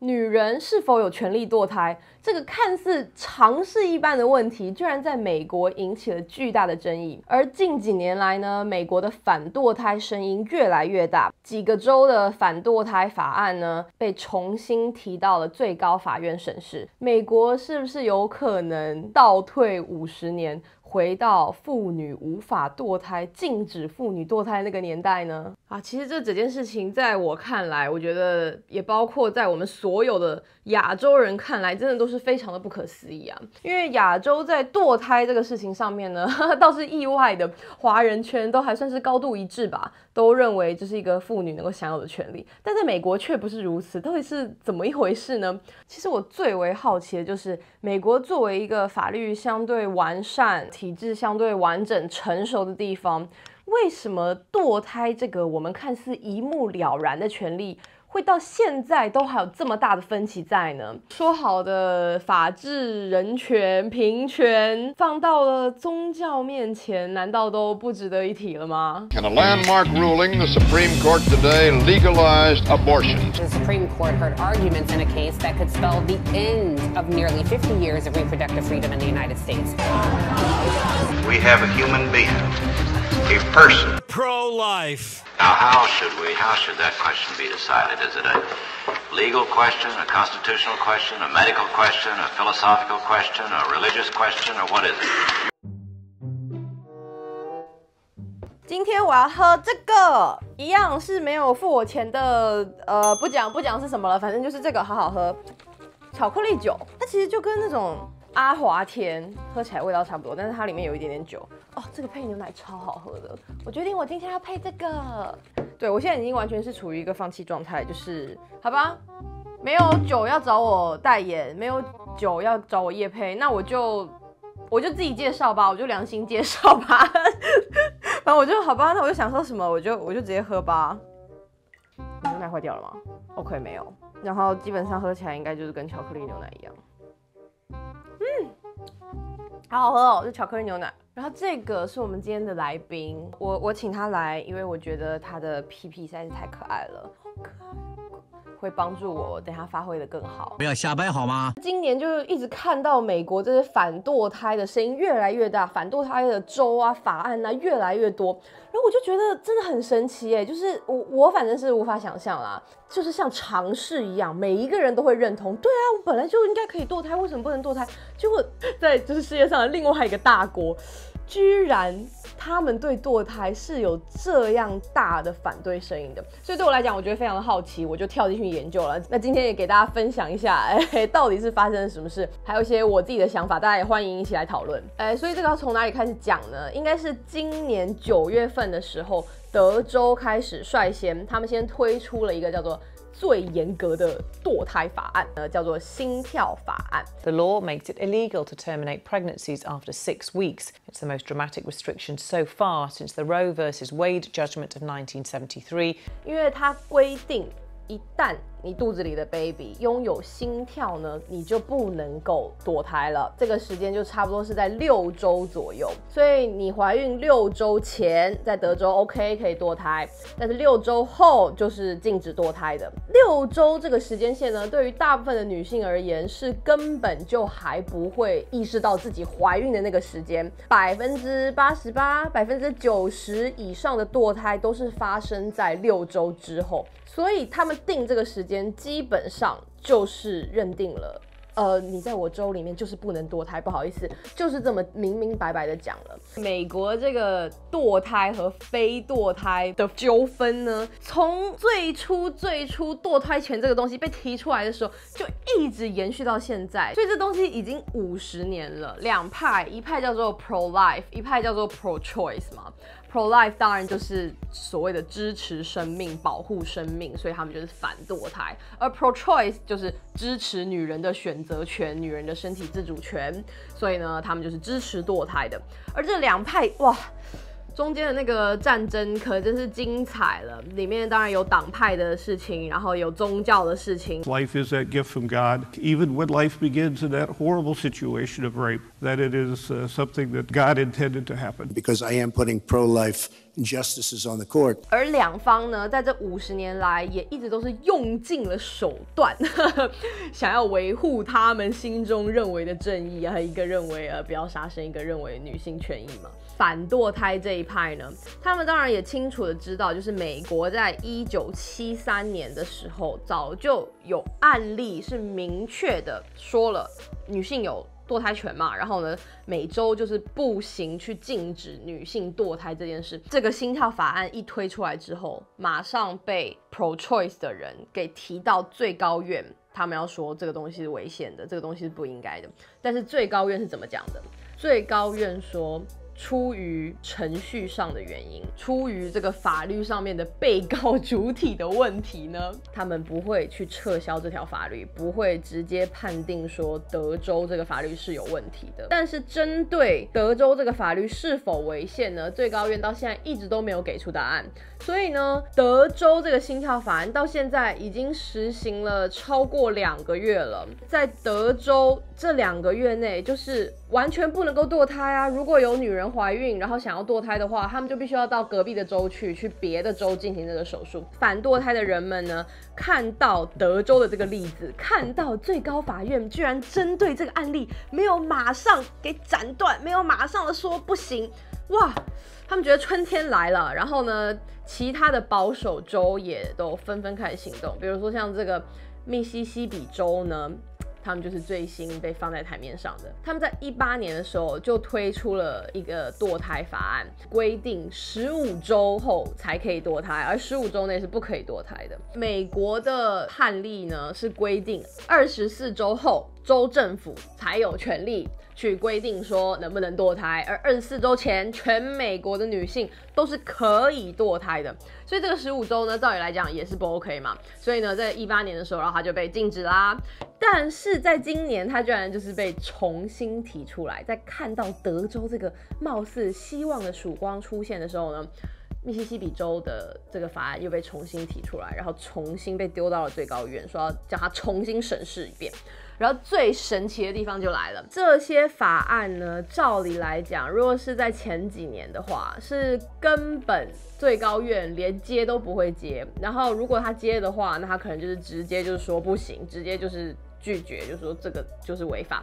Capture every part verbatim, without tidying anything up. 女人是否有权利堕胎，这个看似常识一般的问题，居然在美国引起了巨大的争议。而近几年来呢，美国的反堕胎声音越来越大，几个州的反堕胎法案呢，被重新提到了最高法院审视。美国是不是有可能倒退五十年？ 回到妇女无法堕胎、禁止妇女堕胎那个年代呢？啊，其实这整件事情在我看来，我觉得也包括在我们所有的亚洲人看来，真的都是非常的不可思议啊！因为亚洲在堕胎这个事情上面呢，呵呵倒是意外的，华人圈都还算是高度一致吧，都认为这是一个妇女能够享有的权利，但在美国却不是如此，到底是怎么一回事呢？其实我最为好奇的就是，美国作为一个法律相对完善、 体制相对完整、成熟的地方，为什么堕胎这个我们看似一目了然的权利，会到现在都还有这么大的分歧在呢？说好的法治、人权、平权，放到了宗教面前，难道都不值得一提了吗？ In a landmark ruling, the Supreme Court today legalized abortion. The Supreme Court heard arguments in a case that could spell the end of nearly fifty years of reproductive freedom in the United States. We have a human being, a person. Pro-life. Now, how should we? How should that question be decided? Is it a legal question, a constitutional question, a medical question, a philosophical question, a religious question, or what is it? 今天我要喝这个，一样是没有付我钱的，呃，不讲不讲是什么了，反正就是这个好好喝，巧克力酒，它其实就跟那种 阿华田喝起来味道差不多，但是它里面有一点点酒哦。这个配牛奶超好喝的，我决定我今天要配这个。对我现在已经完全是处于一个放弃状态，就是好吧，没有酒要找我代言，没有酒要找我业配，那我就我就自己介绍吧，我就良心介绍吧。反正我就好吧，那我就想喝什么，我就我就直接喝吧。牛奶坏掉了吗 ？OK， 没有。然后基本上喝起来应该就是跟巧克力牛奶一样。 嗯，好好喝哦，就巧克力牛奶。然后这个是我们今天的来宾，我我请他来，因为我觉得他的屁屁实在是太可爱了，好可爱，会帮助我等下发挥的更好。不要瞎掰好吗？今年就一直看到美国这些反堕胎的声音越来越大，反堕胎的州啊、法案啊越来越多。 然后我就觉得真的很神奇哎，就是我我反正是无法想象啦，就是像常识一样，每一个人都会认同。对啊，我本来就应该可以堕胎，为什么不能堕胎？结果在就是世界上的另外一个大国，居然他们对堕胎是有这样大的反对声音的。所以对我来讲，我觉得非常的好奇，我就跳进去研究了。那今天也给大家分享一下，哎，到底是发生了什么事，还有一些我自己的想法，大家也欢迎一起来讨论。哎，所以这个要从哪里开始讲呢？应该是今年九月份 份的时候，德州开始率先，他们先推出了一个叫做最严格的堕胎法案，呃，叫做心跳法案。The law makes it illegal to terminate pregnancies after six weeks. It's the most dramatic restriction so far since the Roe v. Wade judgment of nineteen seventy-three. 因为它规定，一旦你肚子里的 baby 拥有心跳呢，你就不能够堕胎了。这个时间就差不多是在六周左右，所以你怀孕六周前在德州 OK 可以堕胎，但是六周后就是禁止堕胎的。六周这个时间线呢，对于大部分的女性而言是根本就还不会意识到自己怀孕的那个时间。百分之八十八、百分之九十以上的堕胎都是发生在六周之后，所以他们定这个时间 基本上就是认定了，呃，你在我州里面就是不能堕胎，不好意思，就是这么明明白白的讲了。美国这个堕胎和非堕胎的纠纷呢，从最初最初堕胎权这个东西被提出来的时候，就一直延续到现在，所以这东西已经五十年了。两派，一派叫做 pro-life， 一派叫做 pro-choice 嘛。 pro-life 当然就是所谓的支持生命、保护生命，所以他们就是反堕胎；而 pro-choice 就是支持女人的选择权、女人的身体自主权，所以呢，他们就是支持堕胎的。而这两派，哇！ 中间的那个战争可真是精彩了，里面当然有党派的事情，然后有宗教的事情。Life is that gift from God, even when life begins in that horrible situation of rape, that it is something that God intended to happen. Because I am putting pro-life justices on the court. 而两方呢，在这五十年来也一直都是用尽了手段，呵呵想要维护他们心中认为的正义啊。一个认为呃不要杀生，一个认为女性权益嘛。反堕胎这一派呢，他们当然也清楚的知道，就是美国在一九七三年的时候，早就有案例是明确的说了女性有 堕胎权嘛，然后呢，每周就是步行去禁止女性堕胎这件事。这个心跳法案一推出来之后，马上被 pro-choice 的人给提到最高院，他们要说这个东西是危险的，这个东西是不应该的。但是最高院是怎么讲的？最高院说， 出于程序上的原因，出于这个法律上面的被告主体的问题呢，他们不会去撤销这条法律，不会直接判定说德州这个法律是有问题的。但是针对德州这个法律是否违宪呢，最高院到现在一直都没有给出答案。所以呢，德州这个心跳法案到现在已经实行了超过两个月了，在德州这两个月内，就是完全不能够堕胎啊！如果有女人 怀孕，然后想要堕胎的话，他们就必须要到隔壁的州去，去别的州进行这个手术。反堕胎的人们呢，看到德州的这个例子，看到最高法院居然针对这个案例没有马上给斩断，没有马上的说不行，哇，他们觉得春天来了。然后呢，其他的保守州也都纷纷开始行动，比如说像这个密西西比州呢， 他们就是最新被放在台面上的。他们在一八年的时候就推出了一个堕胎法案，规定十五周后才可以堕胎，而十五周内是不可以堕胎的。美国的判例呢是规定二十四周后州政府才有权利 去规定说能不能堕胎，而二十四周前，全美国的女性都是可以堕胎的。所以这个十五周呢，照理来讲也是不 OK 嘛。所以呢，在一八年的时候，然后它就被禁止啦。但是在今年，它居然就是被重新提出来。在看到德州这个貌似希望的曙光出现的时候呢， 密西西比州的这个法案又被重新提出来，然后重新被丢到了最高院，说要叫他重新审视一遍。然后最神奇的地方就来了，这些法案呢，照理来讲，如果是在前几年的话，是根本最高院连接都不会接。然后如果他接的话，那他可能就是直接就是说不行，直接就是拒绝，就说这个就是违法。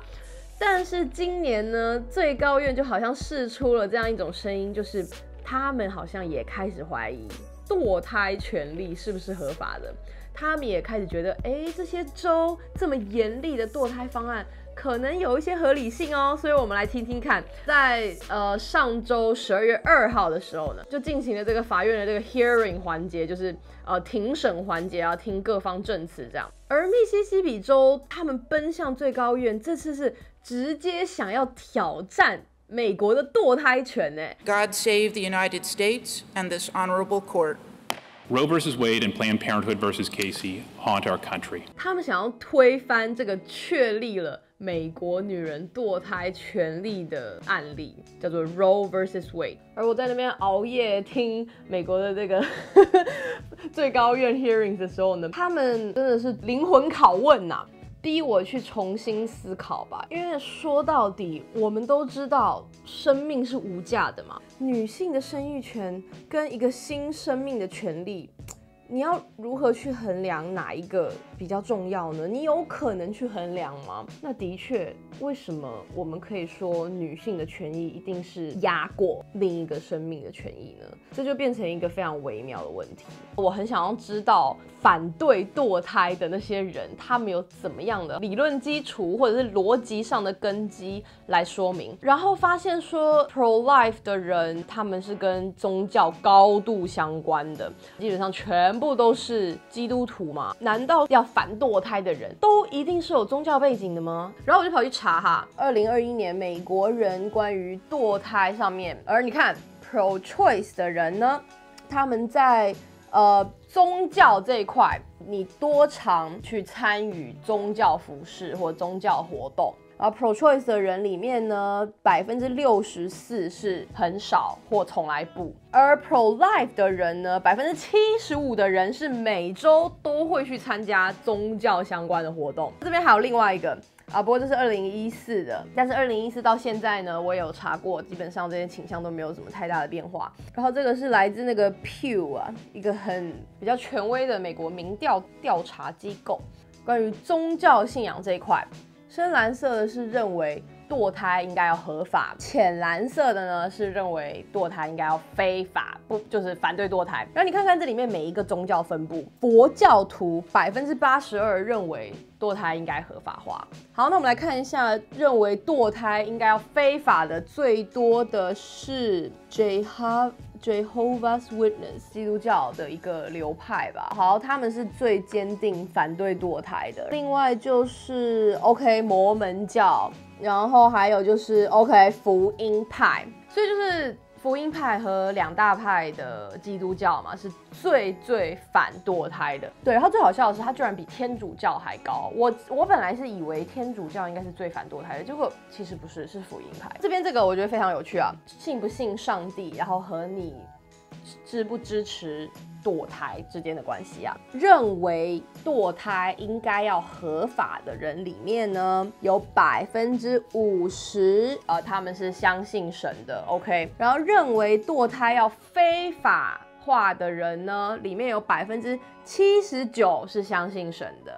但是今年呢，最高院就好像释出了这样一种声音，就是他们好像也开始怀疑堕胎权利是不是合法的，他们也开始觉得，哎，这些州这么严厉的堕胎方案 可能有一些合理性哦，所以我们来听听看，在呃上周十二月二号的时候呢，就进行了这个法院的这个 hearing 环节，就是呃庭审环节啊，听各方证词这样。而密西西比州他们奔向最高院，这次是直接想要挑战美国的堕胎权呢。God save the United States and this honorable court. Roe v. Wade and Planned Parenthood v. Casey haunt our country. 他们想要推翻这个确立了 美国女人堕胎权利的案例，叫做 Roe v. Wade。而我在那边熬夜听美国的这个最高院 hearings 的时候呢，他们真的是灵魂拷问呐、啊，逼我去重新思考吧。因为说到底，我们都知道生命是无价的嘛，女性的生育权跟一个新生命的权利， 你要如何去衡量哪一个比较重要呢？你有可能去衡量吗？那的确，为什么我们可以说女性的权益一定是压过另一个生命的权益呢？这就变成一个非常微妙的问题。我很想要知道反对堕胎的那些人，他们有怎么样的理论基础或者是逻辑上的根基来说明。然后发现说 pro-life 的人，他们是跟宗教高度相关的，基本上全 全部都是基督徒嘛？难道要反堕胎的人都一定是有宗教背景的吗？然后我就跑去查哈，二零二一年美国人关于堕胎上面，而你看 pro-choice 的人呢，他们在呃宗教这一块，你多常去参与宗教服饰或宗教活动。 而 pro-choice 的人里面呢，百分之六十四是很少或从来不；而 pro-life 的人呢，百分之七十五的人是每周都会去参加宗教相关的活动。这边还有另外一个。啊，不过这是二零一四的，但是二零一四到现在呢，我有查过，基本上这些倾向都没有什么太大的变化。然后这个是来自那个 Pew 啊，一个很比较权威的美国民调调查机构，关于宗教信仰这一块，深蓝色的是认为堕胎应该要合法，浅蓝色的呢是认为堕胎应该要非法，不就是反对堕胎。然后你看看这里面每一个宗教分布，佛教徒 百分之八十二 认为堕胎应该合法化。好，那我们来看一下认为堕胎应该要非法的最多的是 Jehovah's Witness 基督教的一个流派吧。好，他们是最坚定反对堕胎的。另外就是 OK 摩门教。然后还有就是 ，OK， 福音派，所以就是福音派和两大派的基督教嘛，是最最反堕胎的。对，然后最好笑的是，它居然比天主教还高。我我本来是以为天主教应该是最反堕胎的，结果其实不是，是福音派。这边这个我觉得非常有趣啊，信不信上帝，然后和你支不支持堕胎之间的关系啊，认为堕胎应该要合法的人里面呢，有百分之五十，呃，他们是相信神的 ，OK。然后认为堕胎要非法化的人呢，里面有百分之七十九是相信神的，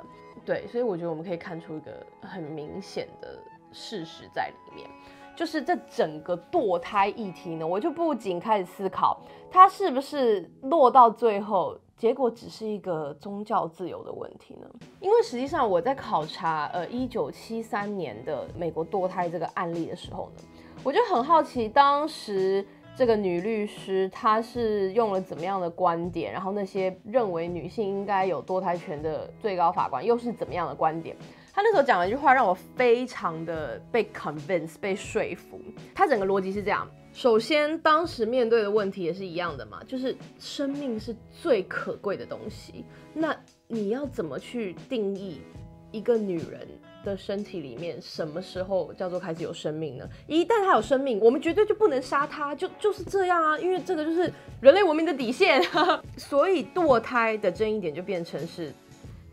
对，所以我觉得我们可以看出一个很明显的事实在里面。就是这整个堕胎议题呢，我就不禁开始思考，它是不是落到最后，结果只是一个宗教自由的问题呢？因为实际上我在考察呃一九七三年的美国堕胎这个案例的时候呢，我就很好奇，当时这个女律师她是用了怎么样的观点，然后那些认为女性应该有堕胎权的最高法官又是怎么样的观点？他那时候讲了一句话，让我非常的被 convince 被说服。他整个逻辑是这样：首先，当时面对的问题也是一样的嘛，就是生命是最可贵的东西。那你要怎么去定义一个女人的身体里面什么时候叫做开始有生命呢？一旦她有生命，我们绝对就不能杀她，就就是这样啊，因为这个就是人类文明的底线。所以堕胎的争议点就变成是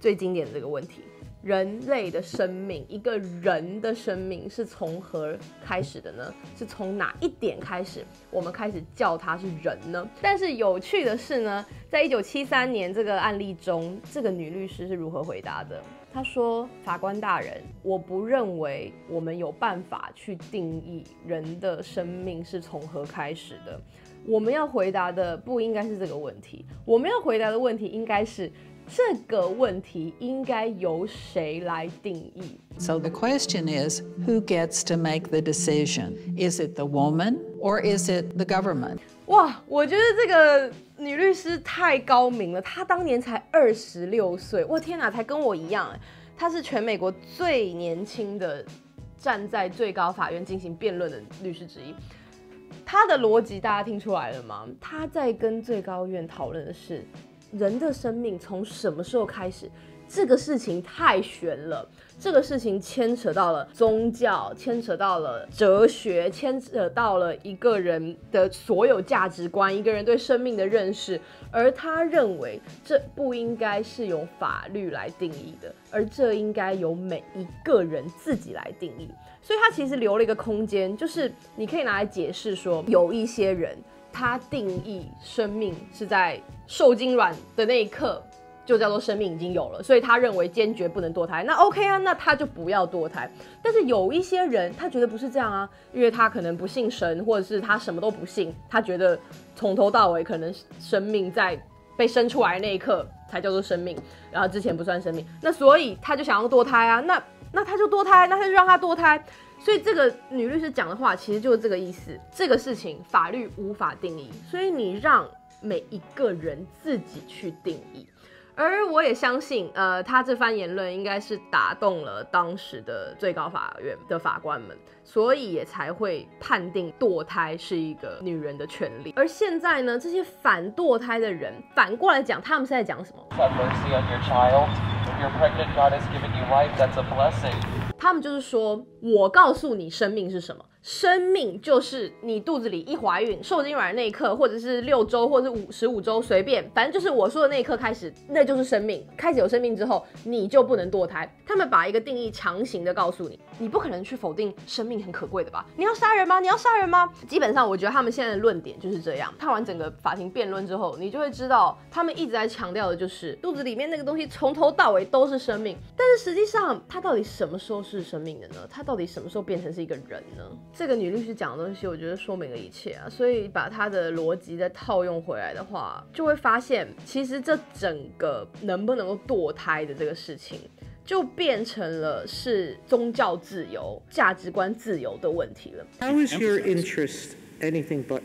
最经典的这个问题。人类的生命，一个人的生命是从何开始的呢？是从哪一点开始，我们开始叫它是人呢？但是有趣的是呢，在一九七三年这个案例中，这个女律师是如何回答的？她说：“法官大人，我不认为我们有办法去定义人的生命是从何开始的。我们要回答的不应该是这个问题，我们要回答的问题应该是。”这个问题应该由谁来定义? So the question is, who gets to make the decision? Is it the woman or is it the government? 哇，我觉得这个女律师太高明了，她当年才二十六岁，我天哪，才跟我一样，她是全美国最年轻的站在最高法院进行辩论的律师之一。她的逻辑大家听出来了吗？她在跟最高院讨论的是。人的生命从什么时候开始？这个事情太悬了，这个事情牵扯到了宗教，牵扯到了哲学，牵扯到了一个人的所有价值观，一个人对生命的认识。而他认为这不应该是由法律来定义的，而这应该由每一个人自己来定义。所以他其实留了一个空间，就是你可以拿来解释说，有一些人。他定义生命是在受精卵的那一刻就叫做生命已经有了，所以他认为坚决不能堕胎。那 OK 啊，那他就不要堕胎。但是有一些人他觉得不是这样啊，因为他可能不信神，或者是他什么都不信，他觉得从头到尾可能生命在被生出来那一刻才叫做生命，然后之前不算生命。那所以他就想要堕胎啊，那那他就堕胎，那他就让他堕胎。所以这个女律师讲的话其实就是这个意思，这个事情法律无法定义，所以你让每一个人自己去定义。而我也相信，呃，她这番言论应该是打动了当时的最高法院的法官们，所以也才会判定堕胎是一个女人的权利。而现在呢，这些反堕胎的人反过来讲，他们是在讲什么？ Have mercy on your child. If you're pregnant, God has given you life. That's a blessing. 他们就是说，我告诉你生命是什么，生命就是你肚子里一怀孕受精卵那一刻，或者是六周或者是十五周，随便，反正就是我说的那一刻开始，那就是生命。开始有生命之后你就不能堕胎。他们把一个定义强行的告诉你，你不可能去否定生命很可贵的吧。你要杀人吗？你要杀人吗？基本上我觉得他们现在的论点就是这样。看完整个法庭辩论之后，你就会知道他们一直在强调的就是肚子里面那个东西从头到尾都是生命。但是实际上它到底什么时候是生命的呢？它到底什么时候变成是一个人呢？这个女律师讲的东西，我觉得说明了一切啊。所以把她的逻辑再套用回来的话，就会发现，其实这整个能不能够堕胎的这个事情，就变成了是宗教自由、价值观自由的问题了。How is your interest anything but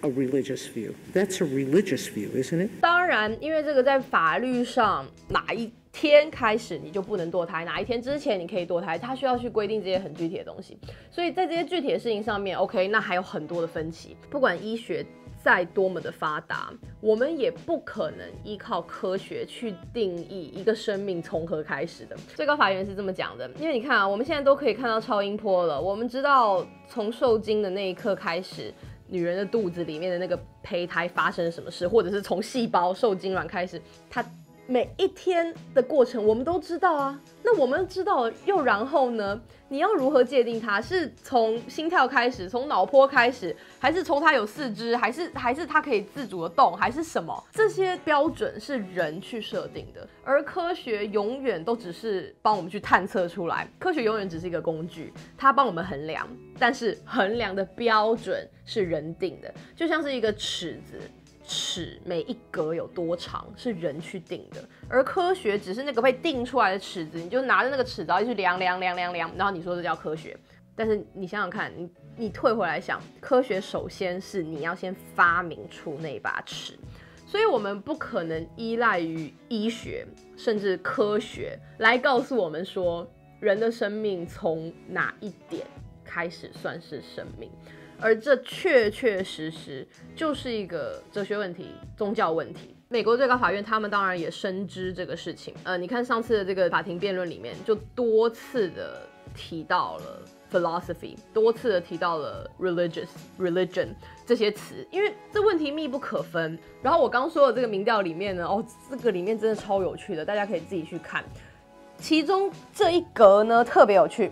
a religious view? That's a religious view, isn't it? 当然，因为这个在法律上哪一天开始你就不能堕胎，哪一天之前你可以堕胎，他需要去规定这些很具体的东西。所以在这些具体的事情上面 OK， 那还有很多的分歧。不管医学再多么的发达，我们也不可能依靠科学去定义一个生命从何开始的。最高法院是这么讲的，因为你看啊，我们现在都可以看到超音波了，我们知道从受精的那一刻开始，女人的肚子里面的那个胚胎发生什么事，或者是从细胞受精卵开始，它每一天的过程我们都知道啊。那我们知道又然后呢？你要如何界定它？是从心跳开始，从脑波开始，还是从它有四肢，还是还是它可以自主的动，还是什么？这些标准是人去设定的，而科学永远都只是帮我们去探测出来。科学永远只是一个工具，它帮我们衡量，但是衡量的标准是人定的，就像是一个尺子。尺每一格有多长是人去定的，而科学只是那个被定出来的尺子，你就拿着那个尺子去量量量量量，然后你说这叫科学。但是你想想看，你你退回来想，科学首先是你要先发明出那把尺，所以我们不可能依赖于医学甚至科学来告诉我们说人的生命从哪一点开始算是生命。而这确确实实就是一个哲学问题、宗教问题。美国最高法院他们当然也深知这个事情。呃，你看上次的这个法庭辩论里面，就多次的提到了 philosophy， 多次的提到了 religious、religion 这些词，因为这问题密不可分。然后我刚说的这个民调里面呢，哦，这个里面真的超有趣的，大家可以自己去看。其中这一格呢特别有趣，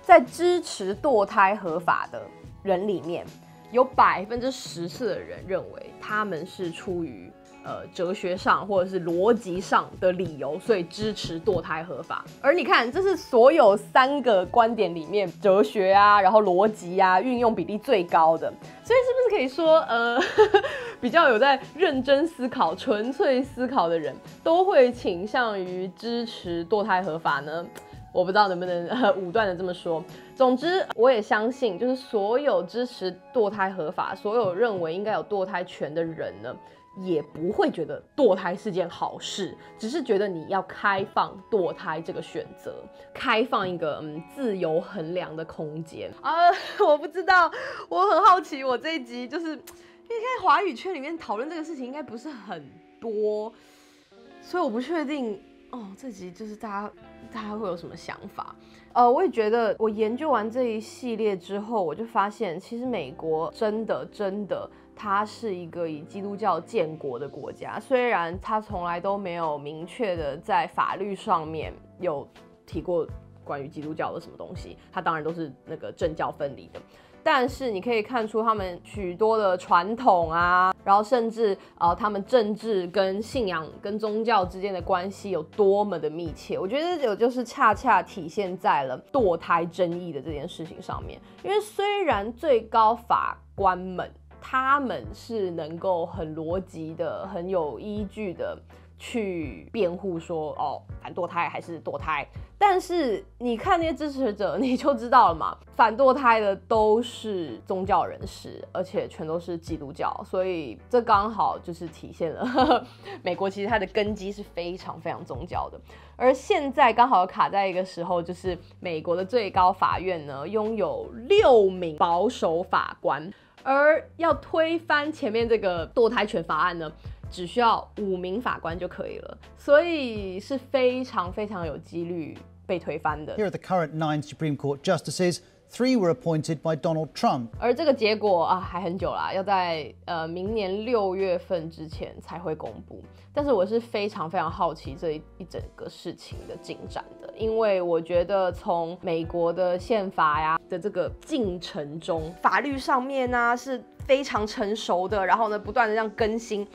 在支持堕胎合法的人里面有百分之十四的人认为他们是出于呃哲学上或者是逻辑上的理由，所以支持堕胎合法。而你看，这是所有三个观点里面哲学啊，然后逻辑啊运用比例最高的。所以是不是可以说呃呵呵比较有在认真思考、纯粹思考的人都会倾向于支持堕胎合法呢？我不知道能不能、呃、武断的这么说。总之我也相信，就是所有支持堕胎合法、所有认为应该有堕胎权的人呢，也不会觉得堕胎是件好事，只是觉得你要开放堕胎这个选择，开放一个、嗯、自由衡量的空间啊、呃、我不知道，我很好奇。我这一集就是因为在华语圈里面讨论这个事情应该不是很多，所以我不确定哦，这集就是大家大家会有什么想法。呃，我也觉得我研究完这一系列之后，我就发现其实美国真的真的它是一个以基督教建国的国家，虽然它从来都没有明确的在法律上面有提过关于基督教的什么东西，它当然都是那个政教分离的，但是你可以看出他们许多的传统啊，然后甚至、呃、他们政治跟信仰跟宗教之间的关系有多么的密切。我觉得这就是恰恰体现在了堕胎争议的这件事情上面。因为虽然最高法官们他们是能够很逻辑的、很有依据的去辩护说哦，反堕胎还是堕胎，但是你看那些支持者你就知道了嘛，反堕胎的都是宗教人士，而且全都是基督教，所以这刚好就是体现了呵呵美国其实它的根基是非常非常宗教的。而现在刚好卡在一个时候，就是美国的最高法院呢拥有六名保守法官，而要推翻前面这个堕胎权法案呢只需要五名法官就可以了，所以是非常非常有几率被推翻的。Here are the current nine Supreme Court justices. Three were appointed by Donald Trump. 而这个结果啊，还很久啦，要在呃明年六月份之前才会公布。但是我是非常非常好奇这 一, 一整个事情的进展的，因为我觉得从美国的宪法呀的这个进程中，法律上面呢、啊、是非常成熟的，然后呢不断的这样更新。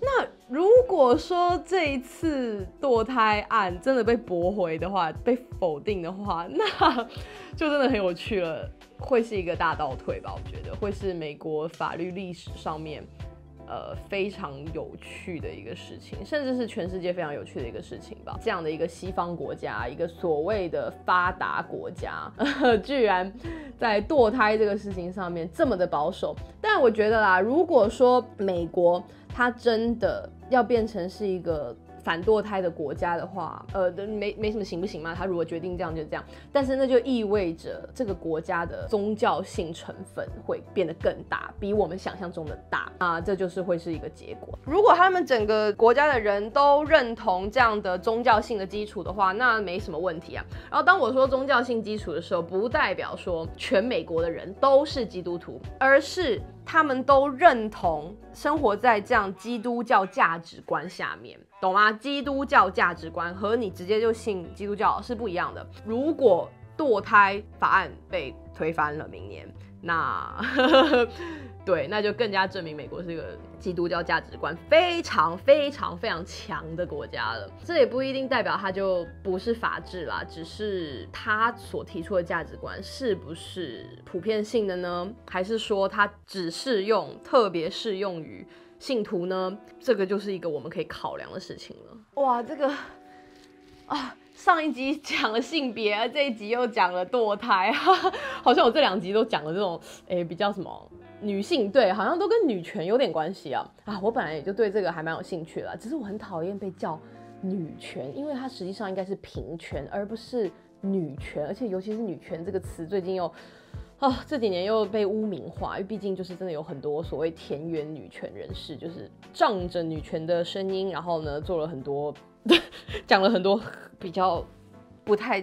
那如果说这一次堕胎案真的被驳回的话，被否定的话，那就真的很有趣了，会是一个大倒退吧？我觉得会是美国法律历史上面，呃，非常有趣的一个事情，甚至是全世界非常有趣的一个事情吧。这样的一个西方国家，一个所谓的发达国家，呃、居然在堕胎这个事情上面这么的保守。但我觉得啦，如果说美国它真的要变成是一个反堕胎的国家的话，呃，没没什么行不行嘛？他如果决定这样就这样，但是那就意味着这个国家的宗教性成分会变得更大，比我们想象中的大啊，这就是会是一个结果。如果他们整个国家的人都认同这样的宗教性的基础的话，那没什么问题啊。然后当我说宗教性基础的时候，不代表说全美国的人都是基督徒，而是他们都认同生活在这样基督教价值观下面，懂吗？基督教价值观和你直接就信基督教是不一样的。如果堕胎法案被推翻了明年，那对，那就更加证明美国是一个基督教价值观非常非常非常强的国家了。这也不一定代表它就不是法治啦，只是它所提出的价值观是不是普遍性的呢？还是说它只适用，特别适用于信徒呢？这个就是一个我们可以考量的事情了。哇，这个啊，上一集讲了性别，这一集又讲了堕胎，好像我这两集都讲了这种，哎，比较什么女性，对，好像都跟女权有点关系啊。啊，我本来也就对这个还蛮有兴趣的，只是我很讨厌被叫女权，因为它实际上应该是平权，而不是女权，而且尤其是女权这个词，最近又。哦，这几年又被污名化，因为毕竟就是真的有很多所谓田园女权人士，就是仗着女权的声音，然后呢做了很多讲了很多比较不太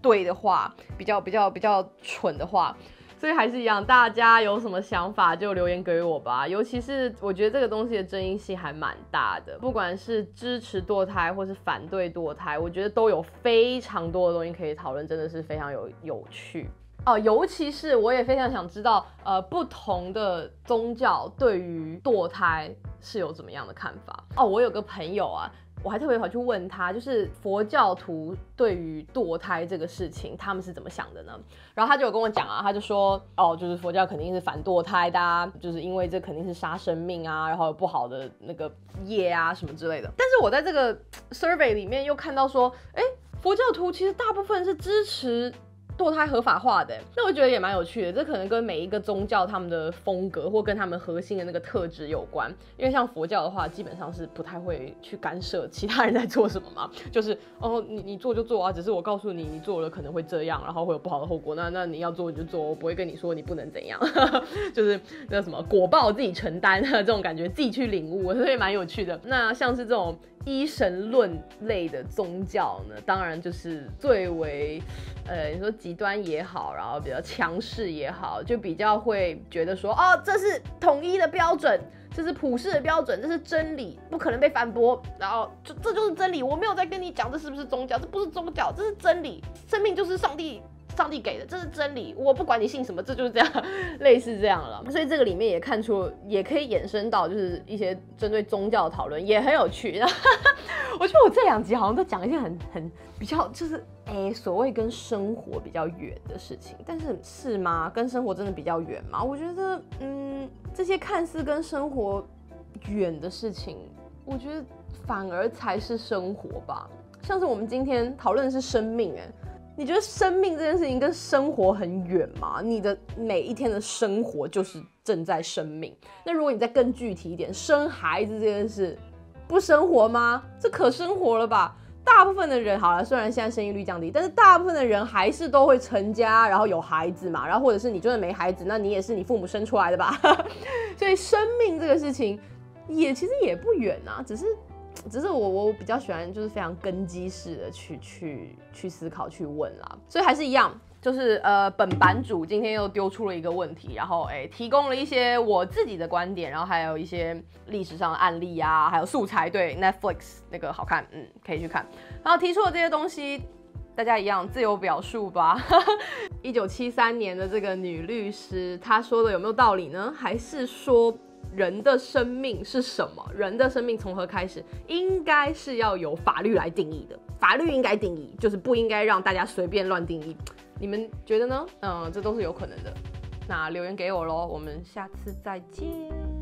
对的话，比较比较比较蠢的话。所以还是一样，大家有什么想法就留言给我吧。尤其是我觉得这个东西的争议性还蛮大的，不管是支持堕胎或是反对堕胎，我觉得都有非常多的东西可以讨论，真的是非常有有趣。哦，尤其是我也非常想知道，呃，不同的宗教对于堕胎是有怎么样的看法。哦，我有个朋友啊，我还特别跑去问他，就是佛教徒对于堕胎这个事情，他们是怎么想的呢？然后他就有跟我讲啊，他就说，哦，就是佛教肯定是反堕胎的啊，就是因为这肯定是杀生命啊，然后有不好的那个业啊什么之类的。但是我在这个 survey 里面又看到说，哎，佛教徒其实大部分是支持堕胎合法化的，那我觉得也蛮有趣的。这可能跟每一个宗教他们的风格或跟他们核心的那个特质有关，因为像佛教的话基本上是不太会去干涉其他人在做什么嘛，就是哦，你你做就做啊，只是我告诉你你做了可能会这样，然后会有不好的后果，那那你要做你就做，我不会跟你说你不能怎样就是那什么果报自己承担这种感觉，自己去领悟，所以蛮有趣的。那像是这种一神论类的宗教呢，当然就是最为呃你说极端也好，然后比较强势也好，就比较会觉得说，哦，这是统一的标准，这是普世的标准，这是真理，不可能被反驳，然后就这就是真理，我没有在跟你讲这是不是宗教，这不是宗教，这是真理，生命就是上帝上帝给的，这是真理，我不管你信什么，这就是这样，类似这样了。所以这个里面也看出，也可以衍生到就是一些针对宗教的讨论，也很有趣。我觉得我这两集好像都讲一些很很比较就是哎所谓跟生活比较远的事情，但是是吗？跟生活真的比较远吗？我觉得嗯，这些看似跟生活远的事情，我觉得反而才是生活吧。像是我们今天讨论的是生命，哎。你觉得生命这件事情跟生活很远吗？你的每一天的生活就是正在生命。那如果你再更具体一点，生孩子这件事，不生活吗？这可生活了吧？大部分的人，好了，虽然现在生育率降低，但是大部分的人还是都会成家，然后有孩子嘛。然后或者是你就算没孩子，那你也是你父母生出来的吧？所以生命这个事情也其实也不远啊，只是只是我我比较喜欢就是非常根基式的去去去思考去问啦，所以还是一样。就是呃，本版主今天又丢出了一个问题，然后哎，提供了一些我自己的观点，然后还有一些历史上的案例啊，还有素材，对 Netflix 那个好看，嗯，可以去看。然后提出的这些东西，大家一样自由表述吧。一九七三年的这个女律师，她说的有没有道理呢？还是说人的生命是什么？人的生命从何开始？应该是要由法律来定义的，法律应该定义，就是不应该让大家随便乱定义。你们觉得呢？嗯，这都是有可能的。那留言给我咯，我们下次再见。